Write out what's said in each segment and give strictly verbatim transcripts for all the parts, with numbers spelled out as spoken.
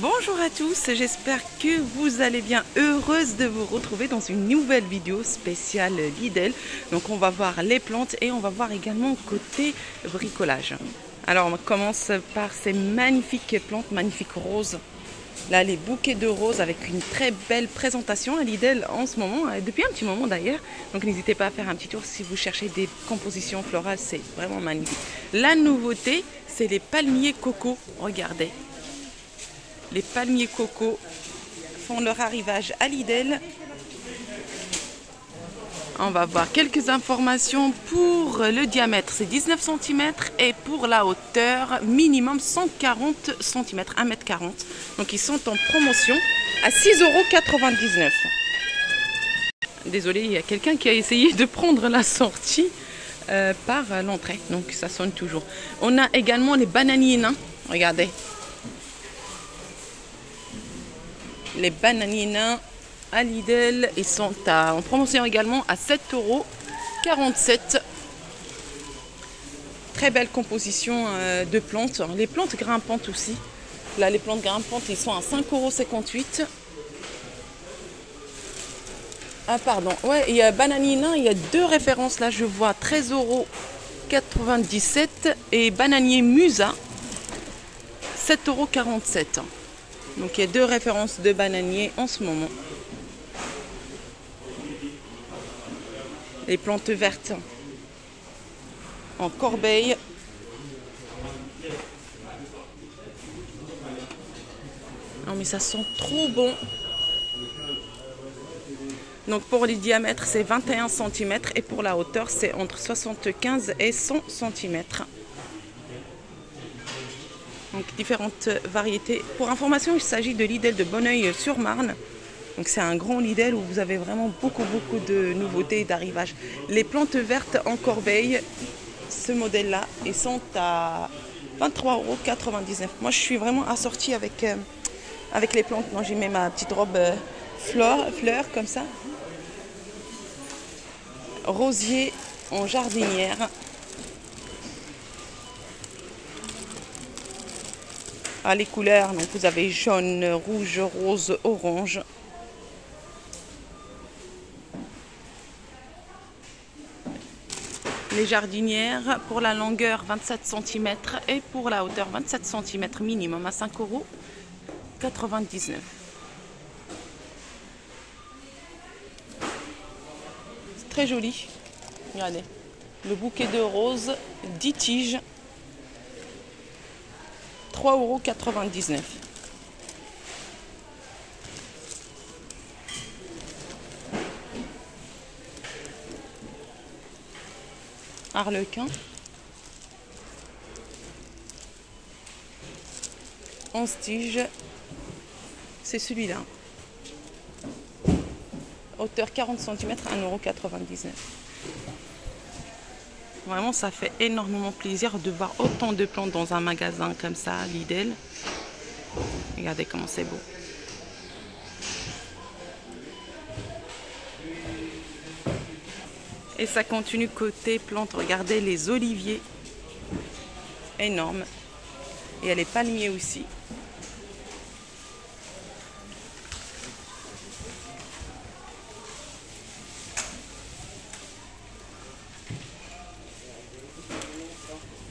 Bonjour à tous, j'espère que vous allez bien, heureuse de vous retrouver dans une nouvelle vidéo spéciale Lidl. Donc on va voir les plantes et on va voir également côté bricolage. Alors on commence par ces magnifiques plantes, magnifiques roses. Là les bouquets de roses avec une très belle présentation à Lidl en ce moment, depuis un petit moment d'ailleurs. Donc n'hésitez pas à faire un petit tour si vous cherchez des compositions florales, c'est vraiment magnifique. La nouveauté, c'est les palmiers coco, regardez. Les palmiers coco font leur arrivage à Lidl. On va voir quelques informations pour le diamètre, c'est dix-neuf centimètres et pour la hauteur, minimum cent quarante centimètres, un mètre quarante. Donc ils sont en promotion à six euros quatre-vingt-dix-neuf. Désolée, il y a quelqu'un qui a essayé de prendre la sortie euh, par l'entrée, donc ça sonne toujours. On a également les bananiers nains, regardez. Les bananiers nains à Lidl, ils sont à, en promotion également à sept euros quarante-sept. Très belle composition de plantes. Les plantes grimpantes aussi. Là, les plantes grimpantes, ils sont à cinq euros cinquante-huit. Ah, pardon. Ouais, il y a bananiers nains, il y a deux références. Là, je vois treize euros quatre-vingt-dix-sept et bananier musa, sept euros quarante-sept. Donc il y a deux références de bananiers en ce moment. Les plantes vertes en corbeille. Non mais ça sent trop bon. Donc pour les diamètres c'est vingt et un centimètres et pour la hauteur c'est entre soixante-quinze et cent centimètres. Donc différentes variétés. Pour information, il s'agit de Lidl de Bonneuil sur Marne. Donc c'est un grand Lidl où vous avez vraiment beaucoup beaucoup de nouveautés d'arrivage. Les plantes vertes en corbeille, ce modèle-là, ils sont à vingt-trois euros quatre-vingt-dix-neuf. Moi je suis vraiment assortie avec, euh, avec les plantes. Moi j'ai mis ma petite robe euh, fleur, fleur comme ça. Rosier en jardinière. Ah, les couleurs, donc vous avez jaune, rouge, rose, orange. Les jardinières pour la longueur vingt-sept centimètres et pour la hauteur vingt-sept centimètres minimum à cinq euros quatre-vingt-dix-neuf. C'est très joli. Regardez, le bouquet de roses, dix tiges. trois euros quatre-vingt-dix-neuf. Arlequin. onze tiges. C'est celui-là. Hauteur quarante centimètres, un euro quatre-vingt-dix-neuf. Vraiment, ça fait énormément plaisir de voir autant de plantes dans un magasin comme ça, Lidl. Regardez comment c'est beau. Et ça continue côté plantes. Regardez les oliviers. Énormes. Et il y a les palmiers aussi.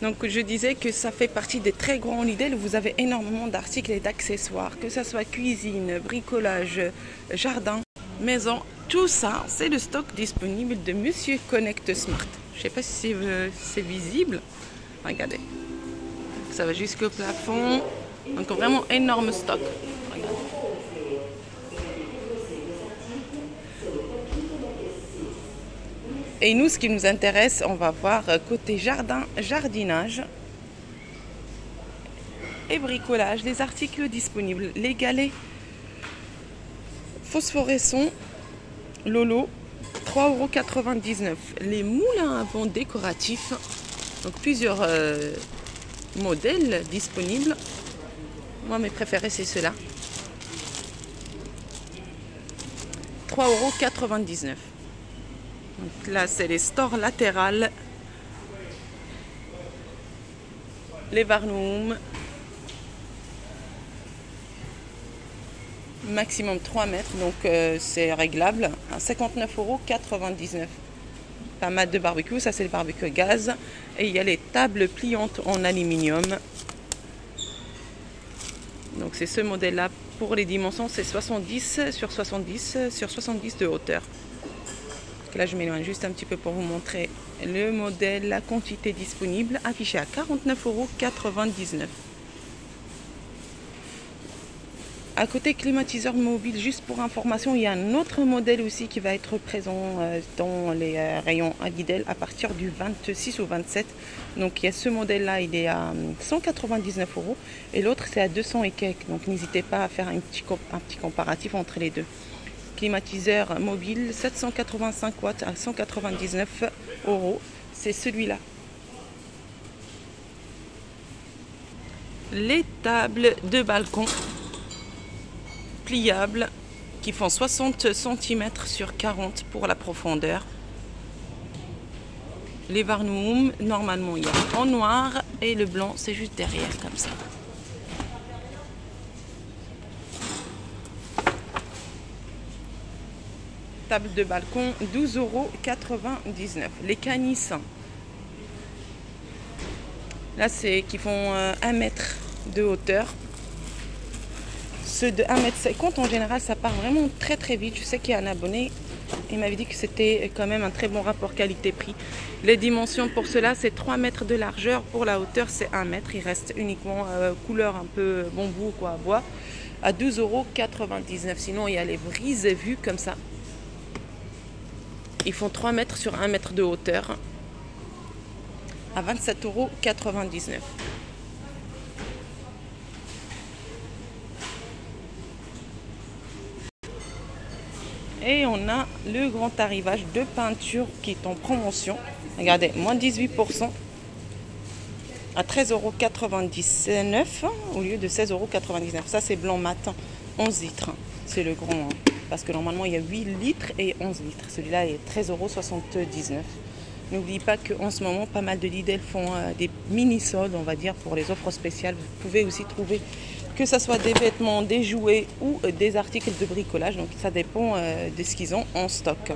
Donc je disais que ça fait partie des très grands Lidl où vous avez énormément d'articles et d'accessoires, que ce soit cuisine, bricolage, jardin, maison, tout ça, c'est le stock disponible de Monsieur Connect Smart. Je ne sais pas si c'est visible, regardez, ça va jusqu'au plafond, donc vraiment énorme stock. Regardez. Et nous, ce qui nous intéresse, on va voir côté jardin, jardinage et bricolage, les articles disponibles, les galets phosphorescents, lolo, trois euros quatre-vingt-dix-neuf. Les moulins à vent décoratifs, donc plusieurs euh, modèles disponibles. Moi, mes préférés, c'est ceux-là. trois euros quatre-vingt-dix-neuf. Donc là, c'est les stores latérales, les varnums, maximum trois mètres, donc euh, c'est réglable. cinquante-neuf euros quatre-vingt-dix-neuf. La mat de barbecue, ça c'est le barbecue gaz. Et il y a les tables pliantes en aluminium. Donc c'est ce modèle-là. Pour les dimensions, c'est soixante-dix sur soixante-dix sur soixante-dix de hauteur. Donc là, je m'éloigne juste un petit peu pour vous montrer le modèle, la quantité disponible, affichée à quarante-neuf euros quatre-vingt-dix-neuf. À côté climatiseur mobile, juste pour information, il y a un autre modèle aussi qui va être présent dans les rayons à Lidl à partir du vingt-six ou vingt-sept. Donc il y a ce modèle-là, il est à cent quatre-vingt-dix-neuf euros et l'autre c'est à deux cents et quelques. Donc n'hésitez pas à faire un petit, un petit comparatif entre les deux. Climatiseur mobile sept cent quatre-vingt-cinq watts à cent quatre-vingt-dix-neuf euros, c'est celui-là. Les tables de balcon pliables qui font soixante centimètres sur quarante pour la profondeur. Les Varnoum, normalement il y a en noir et le blanc c'est juste derrière comme ça. Table de balcon douze euros quatre-vingt-dix-neuf. Les canissins, là c'est qui font un mètre de hauteur. Ceux de un mètre cinquante en général ça part vraiment très très vite. Je sais qu'il y a un abonné, il m'avait dit que c'était quand même un très bon rapport qualité-prix. Les dimensions pour cela c'est trois mètres de largeur, pour la hauteur c'est un mètre. Il reste uniquement euh, couleur un peu bambou quoi, bois, à douze euros quatre-vingt-dix-neuf. Sinon il y a les brises vues comme ça. Ils font trois mètres sur un mètre de hauteur à vingt-sept euros quatre-vingt-dix-neuf. Et on a le grand arrivage de peinture qui est en promotion. Regardez, moins dix-huit pour cent à treize euros quatre-vingt-dix-neuf au lieu de seize euros quatre-vingt-dix-neuf. Ça, c'est blanc matin, onze litres. C'est le grand, hein, parce que normalement, il y a huit litres et onze litres. Celui-là est treize euros soixante-dix-neuf. N'oubliez pas qu'en ce moment, pas mal de Lidl font euh, des mini-soldes, on va dire, pour les offres spéciales. Vous pouvez aussi trouver... que ce soit des vêtements, des jouets ou des articles de bricolage. Donc ça dépend euh, de ce qu'ils ont en stock.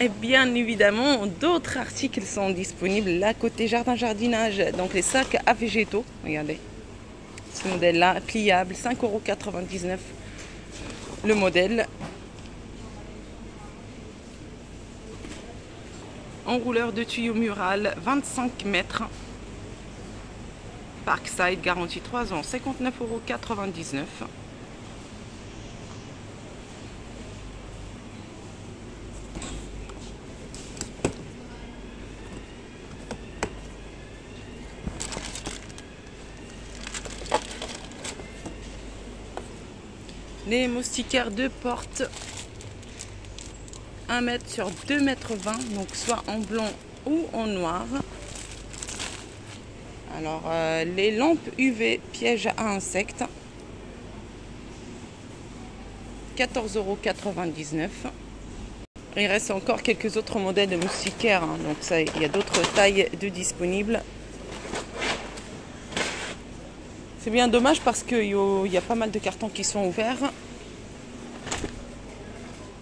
Et bien évidemment, d'autres articles sont disponibles là côté jardin-jardinage. Donc les sacs à végétaux, regardez. Ce modèle-là, pliable, cinq euros quatre-vingt-dix-neuf le modèle. Enrouleur de tuyaux mural, vingt-cinq mètres. Parkside, garantie trois ans, cinquante-neuf euros quatre-vingt-dix-neuf. Les moustiquaires de porte, un mètre sur deux mètres vingt, donc soit en blanc ou en noir. Alors, euh, les lampes U V pièges à insectes, quatorze euros quatre-vingt-dix-neuf. Il reste encore quelques autres modèles de moustiquaires, hein, donc ça, il y a d'autres tailles de disponibles. C'est bien dommage parce qu'il y a pas mal de cartons qui sont ouverts.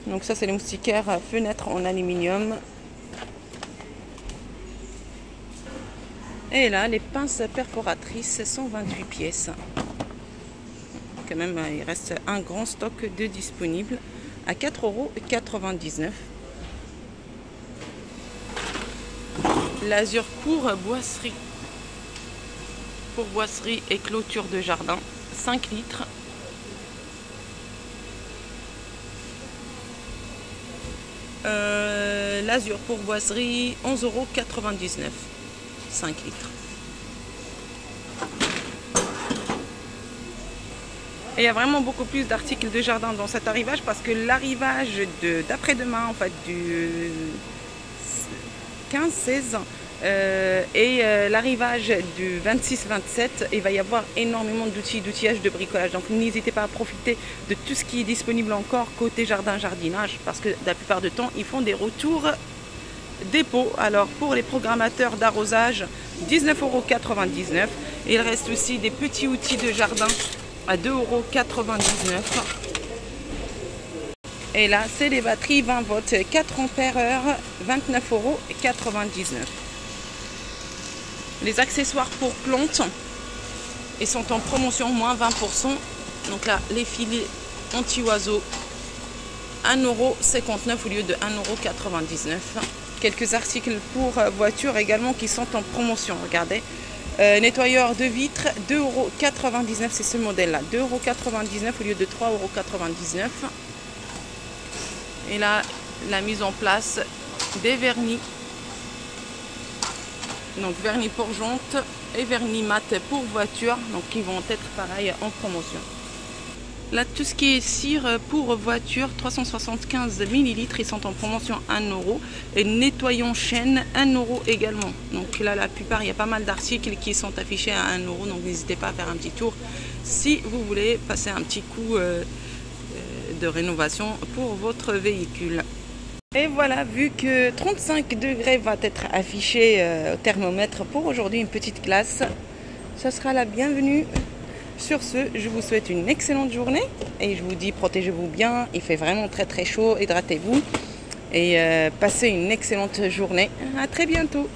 Donc ça, c'est les moustiquaires fenêtres en aluminium. Et là, les pinces perforatrices, cent vingt-huit pièces. Quand même, il reste un grand stock de disponible à quatre euros quatre-vingt-dix-neuf. L'azur pour boisserie. Pour boisserie et clôture de jardin, cinq litres. Euh, L'azur pour boisserie, onze euros quatre-vingt-dix-neuf. cinq litres. Et il y a vraiment beaucoup plus d'articles de jardin dans cet arrivage parce que l'arrivage d'après-demain, en fait, du quinze seize euh, et euh, l'arrivage du vingt-six vingt-sept, il va y avoir énormément d'outils, d'outillage de bricolage. Donc n'hésitez pas à profiter de tout ce qui est disponible encore côté jardin-jardinage parce que la plupart du temps, ils font des retours dépôt. Alors pour les programmateurs d'arrosage, dix-neuf euros quatre-vingt-dix-neuf. Il reste aussi des petits outils de jardin à deux euros quatre-vingt-dix-neuf. Et là, c'est les batteries vingt volts, quatre ampères heure, vingt-neuf euros quatre-vingt-dix-neuf. Les accessoires pour plantes, ils sont en promotion, moins vingt pour cent. Donc là, les filets anti-oiseaux, un euro cinquante-neuf au lieu de un euro quatre-vingt-dix-neuf. Quelques articles pour voitures également qui sont en promotion, regardez. Euh, nettoyeur de vitres, deux euros quatre-vingt-dix-neuf, c'est ce modèle-là. deux euros quatre-vingt-dix-neuf au lieu de trois euros quatre-vingt-dix-neuf. Et là, la mise en place des vernis. Donc, vernis pour jante et vernis mat pour voiture. Donc, qui vont être pareil en promotion. Là, tout ce qui est cire pour voiture, trois cent soixante-quinze millilitres, ils sont en promotion un euro. Et nettoyant chaîne, un euro également. Donc, là, la plupart, il y a pas mal d'articles qui sont affichés à un euro. Donc, n'hésitez pas à faire un petit tour si vous voulez passer un petit coup euh, de rénovation pour votre véhicule. Et voilà, vu que trente-cinq degrés va être affiché euh, au thermomètre pour aujourd'hui, une petite glace, ça sera la bienvenue. Sur ce, je vous souhaite une excellente journée et je vous dis protégez-vous bien, il fait vraiment très très chaud, hydratez-vous et euh, passez une excellente journée. À très bientôt.